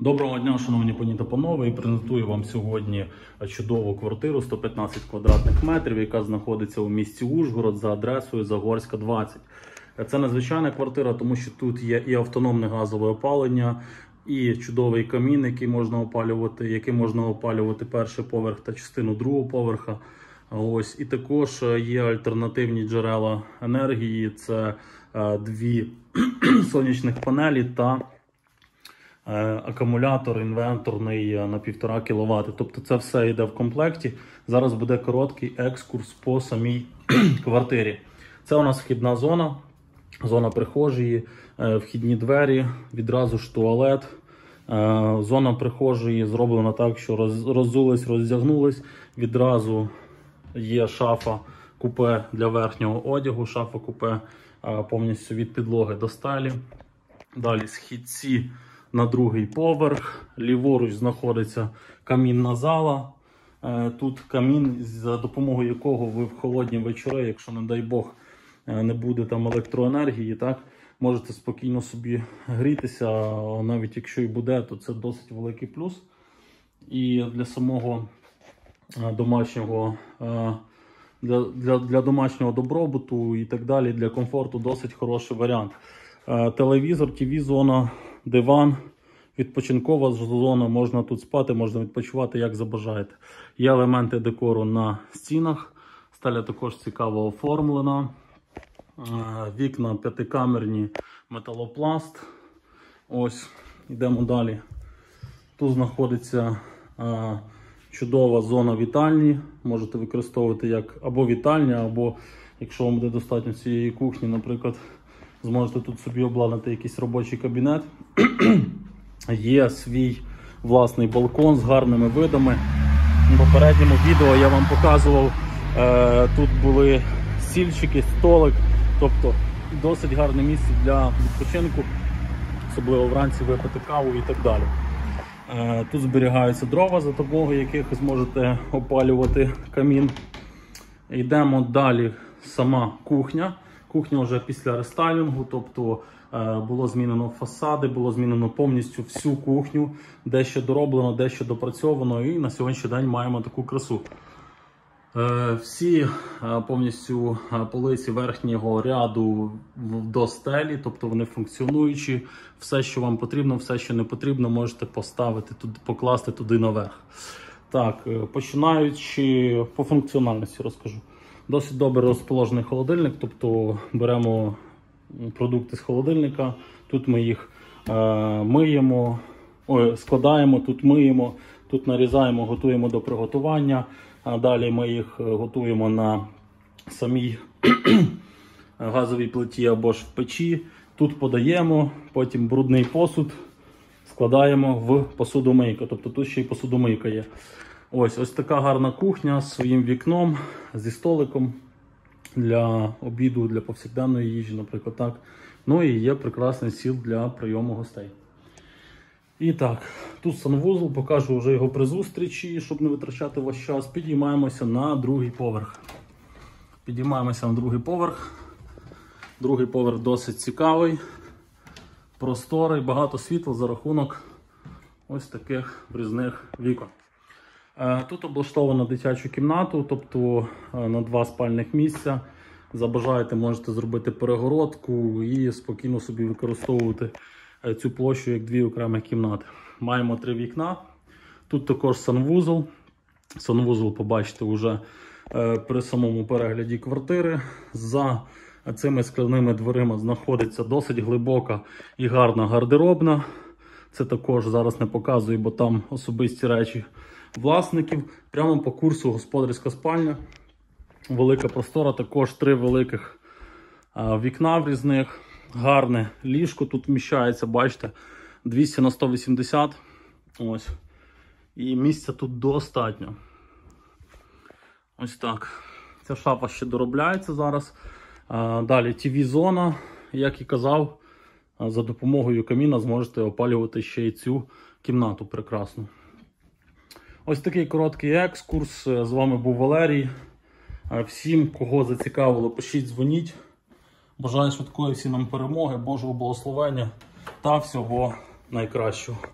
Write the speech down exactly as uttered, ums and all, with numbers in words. Доброго дня, шановні пані та панове, і презентую вам сьогодні чудову квартиру сто п'ятнадцять квадратних метрів, яка знаходиться у місті Ужгород за адресою Загорська, двадцять. Це надзвичайна квартира, тому що тут є і автономне газове опалення, і чудовий камін, який можна опалювати, який можна опалювати перший поверх та частину другого поверха. Ось, і також є альтернативні джерела енергії, це дві сонячних панелі та акумулятор інверторний на півтора кіловата. Тобто це все йде в комплекті. Зараз буде короткий екскурс по самій квартирі. Це у нас вхідна зона, зона прихожої, вхідні двері, відразу ж туалет. Зона прихожої зроблена так, що роззулись, роздягнулись. Відразу є шафа-купе для верхнього одягу, шафа-купе повністю від підлоги до стелі. Далі східці на другий поверх, ліворуч знаходиться камінна зала. Тут камін, за допомогою якого ви в холодні вечори, якщо, не дай Бог, не буде там електроенергії, так, можете спокійно собі грітися, навіть якщо і буде, то це досить великий плюс. І для самого домашнього, для, для, для домашнього добробуту і так далі, для комфорту досить хороший варіант. Телевізор, ТВ-зона, диван, відпочинкова зона, можна тут спати, можна відпочивати, як забажаєте. Є елементи декору на стінах, стеля також цікаво оформлена, вікна п'ятикамерні, металопласт. Ось, йдемо далі. Тут знаходиться чудова зона вітальні, можете використовувати як або вітальня, або, якщо вам буде достатньо цієї кухні, наприклад, зможете тут собі обладнати якийсь робочий кабінет. Є свій власний балкон з гарними видами. В попередньому відео я вам показував, е тут були стільчики, столик. Тобто досить гарне місце для відпочинку, особливо вранці випити каву і так далі. Е тут зберігаються дрова, за допомогою яких ви зможете опалювати камін. Йдемо далі, сама кухня. Кухня вже після рестайлінгу, тобто було змінено фасади, було змінено повністю всю кухню, дещо дороблено, дещо допрацьовано, і на сьогоднішній день маємо таку красу. Всі повністю полиці верхнього ряду до стелі, тобто вони функціонуючі, все, що вам потрібно, все, що не потрібно, можете поставити тут, покласти туди наверх. Так, починаючи по функціональності розкажу. Досить добре розположений холодильник, тобто беремо продукти з холодильника, тут ми їх е, миємо, ой, складаємо, тут миємо, тут нарізаємо, готуємо до приготування, а далі ми їх готуємо на самій газовій плиті або ж в печі, тут подаємо, потім брудний посуд складаємо в посудомийку, тобто тут ще й посудомийка є. Ось, ось така гарна кухня з своїм вікном, зі столиком для обіду, для повсякденної їжі, наприклад, так. Ну і є прекрасний стіл для прийому гостей. І так, тут санвузол, покажу вже його при зустрічі, щоб не витрачати ваш час. Підіймаємося на другий поверх. Підіймаємося на другий поверх. Другий поверх досить цікавий, просторий, багато світла за рахунок ось таких брізних вікон. Тут облаштовано дитячу кімнату, тобто на два спальних місця. Забажаєте, можете зробити перегородку і спокійно собі використовувати цю площу як дві окремі кімнати. Маємо три вікна. Тут також санвузол. Санвузол побачите вже при самому перегляді квартири. За цими скляними дверима знаходиться досить глибока і гарна гардеробна. Це також зараз не показую, бо там особисті речі власників. Прямо по курсу господарська спальня, велика простора, також три великих вікна в різних, гарне ліжко, тут вміщається, бачите, двісті на сто вісімдесят, ось, і місця тут достатньо. Ось так, ця шафа ще доробляється зараз. Далі ТВ-зона, як і казав, за допомогою каміна зможете опалювати ще й цю кімнату прекрасну. Ось такий короткий екскурс. З вами був Валерій. Всім, кого зацікавило, пишіть, дзвоніть. Бажаю швидкої всім нам перемоги, Божого благословення та всього найкращого.